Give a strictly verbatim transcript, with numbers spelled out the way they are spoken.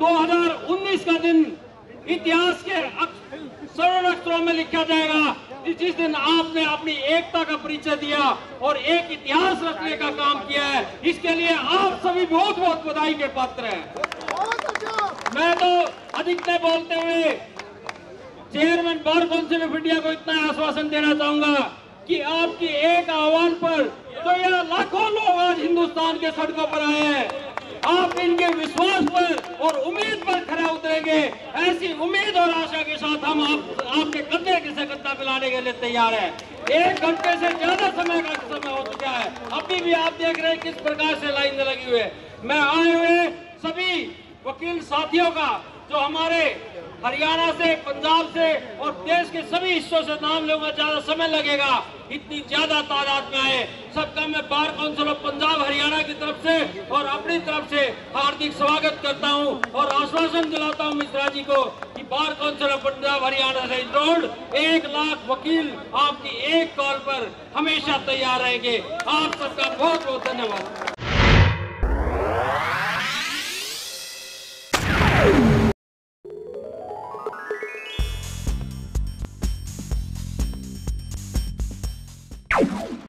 दो हज़ार उन्नीस का दिन इतिहास के सरल अक्षरों में लिखा जाएगा, जिस दिन आपने अपनी एकता का परिचय दिया और एक इतिहास रचने का काम किया है। इसके लिए आप सभी बहुत बहुत बधाई के पात्र हैं। मैं तो अधिक नहीं बोलते हुए chairman bar council of India को इतना आश्वासन देना चाहूंगा कि आपके एक आह्वान पर तो यह लाखों लोग आज हिंदुस्तान के सड़कों पर आए हैं। आप इनके विश्वास पर और उम्मीद पर खरा उतरेंगे, ऐसी उम्मीद और आशा के साथ हम आप, आपके कंधे से कंधा मिलाने के लिए तैयार हैं। एक घंटे से ज्यादा समय का समय हो चुका है, अभी भी आप देख रहे हैं किस प्रकार से लाइन लगी हुई है। मैं आए हुए सभी वकील साथियों का, जो हमारे हरियाणा से, पंजाब से और देश के सभी हिस्सों से नाम लूंगा, ज्यादा समय लगेगा, इतनी ज्यादा तादाद में आए, सबका मैं bar council of Punjab Haryana की तरफ से और अपनी तरफ से हार्दिक स्वागत करता हूं और आश्वासन दिलाता हूं मिश्रा जी को कि bar council of Punjab Haryana से इंदौर एक लाख वकील आपकी एक कॉल पर हमेशा तैयार रहेंगे। आप सबका बहुत बहुत धन्यवाद।